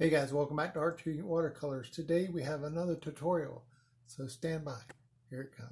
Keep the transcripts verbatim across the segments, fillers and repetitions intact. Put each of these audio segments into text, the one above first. Hey guys, welcome back to ARTree Watercolors. Today we have another tutorial, so stand by. Here it comes.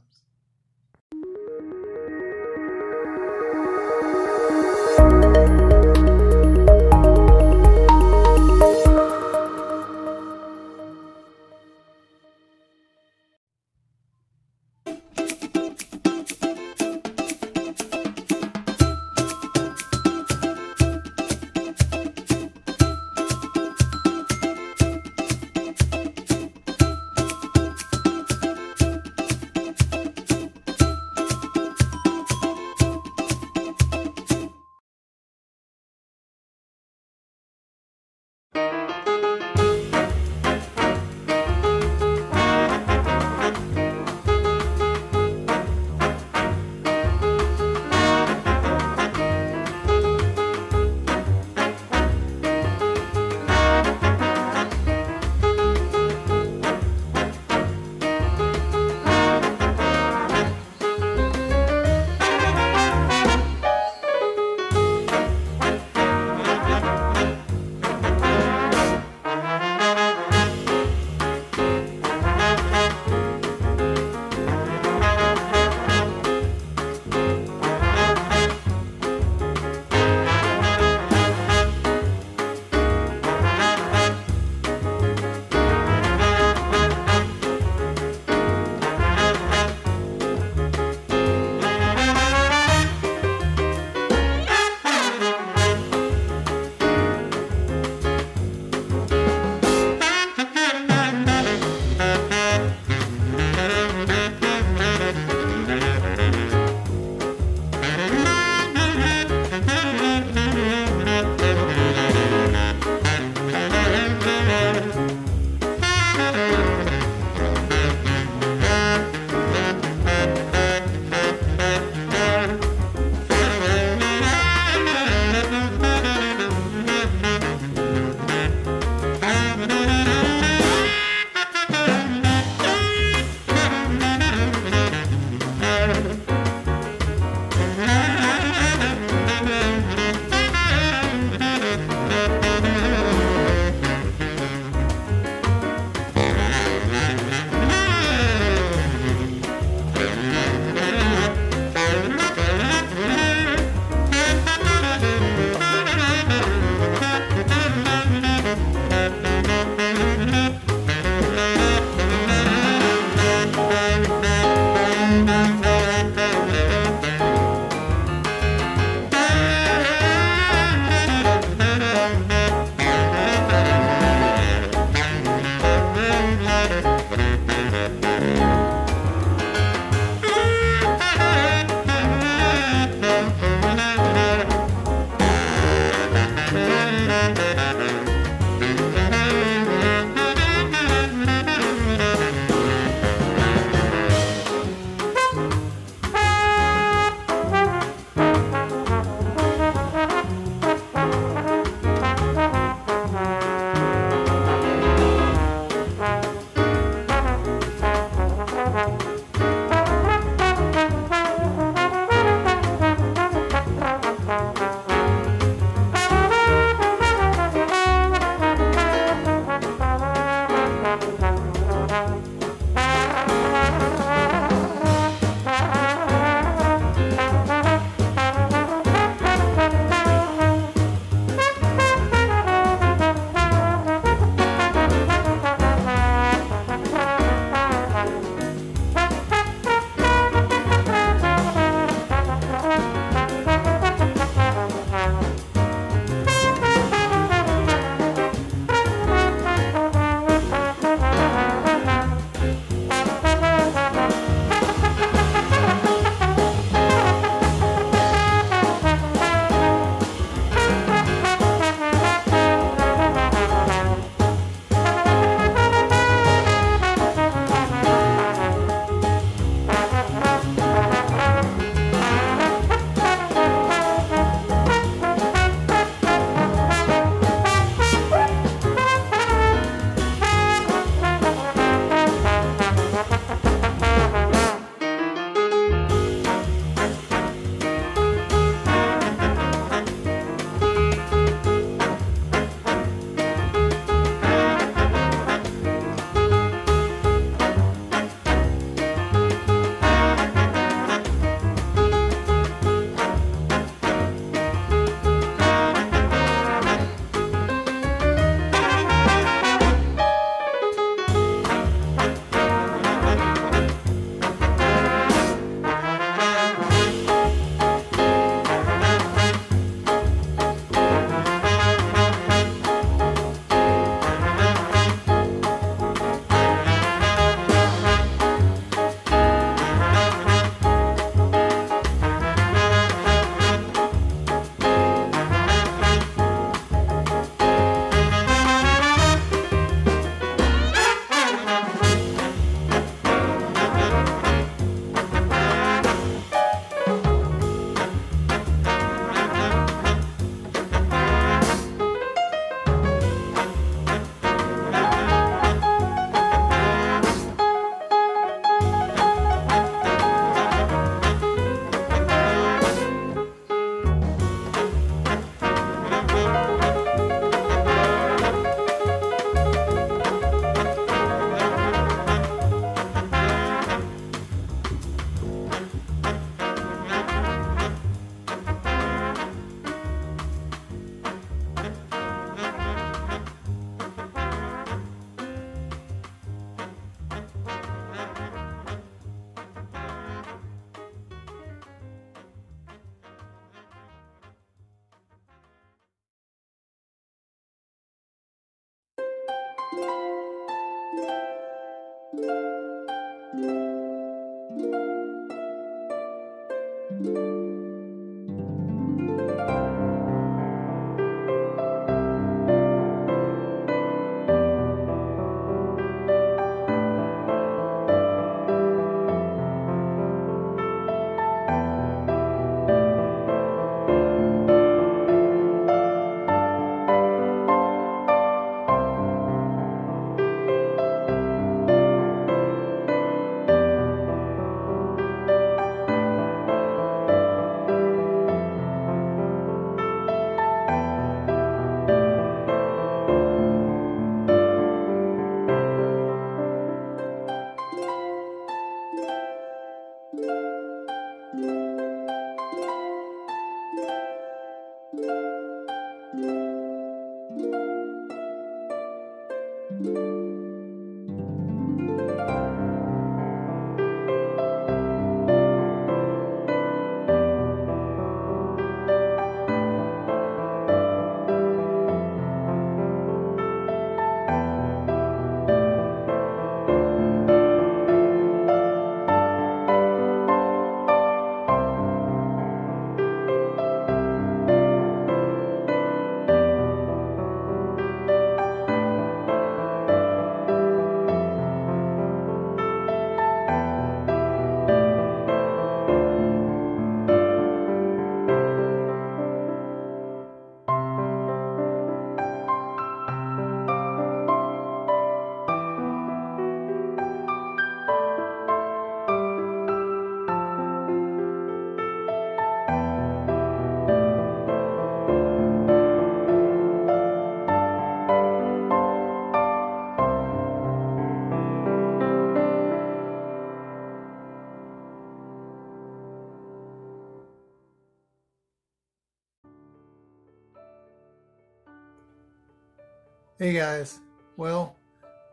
Hey guys, well,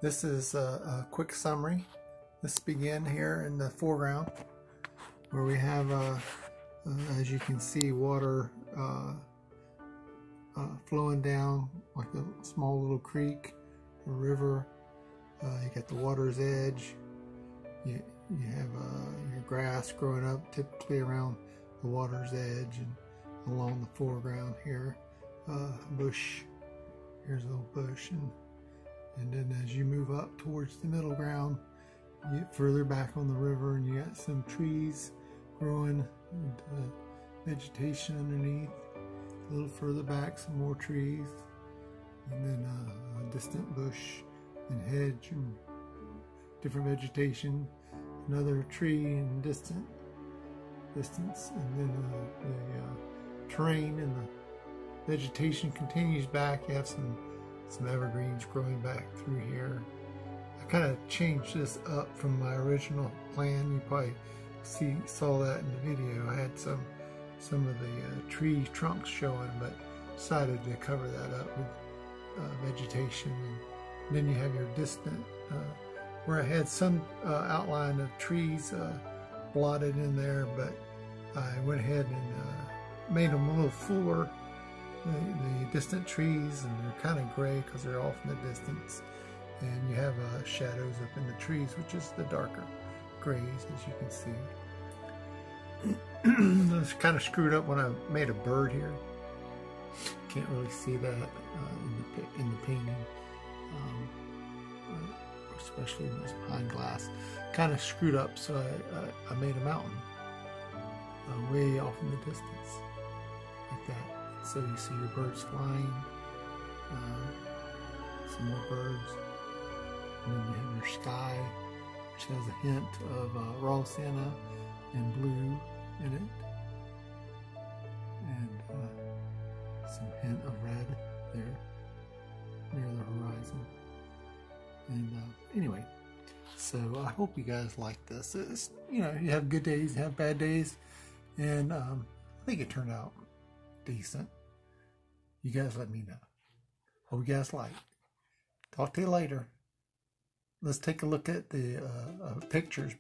this is a, a quick summary. Let's begin here in the foreground where we have, uh, uh, as you can see, water uh, uh, flowing down like a small little creek or river. Uh, you got the water's edge. You, you have uh, your grass growing up typically around the water's edge and along the foreground here, uh, bush. Here's a little bush, and, and then as you move up towards the middle ground, you get further back on the river, and you got some trees growing, and, uh, vegetation underneath. A little further back, some more trees, and then uh, a distant bush and hedge and different vegetation. Another tree in distant distance, and then uh, the uh, terrain and the vegetation continues back. You have some some evergreens growing back through here. I kind of changed this up from my original plan. You probably see saw that in the video. I had some some of the uh, tree trunks showing, but decided to cover that up with uh, vegetation. And then you have your distant, uh, where I had some uh, outline of trees uh, blotted in there, but I went ahead and uh, made them a little fuller. The, the distant trees, and they're kind of gray because they're off in the distance, and you have uh, shadows up in the trees, which is the darker grays, as you can see. It's kind of screwed up when I made a bird here. Can't really see that uh, in, the, in the painting, um, especially in this behind glass. Kind of screwed up, so I, I, I made a mountain uh, way off in the distance, like that. So you see your birds flying, uh, some more birds, and then you have your sky, which has a hint of uh, Raw Sienna and blue in it, and uh, some hint of red there near the horizon. And uh, anyway, so I hope you guys like this. It's, you know, you have good days, you have bad days, and um, I think it turned out decent. You guys let me know. Hope you guys like. Talk to you later. Let's take a look at the uh, uh, pictures.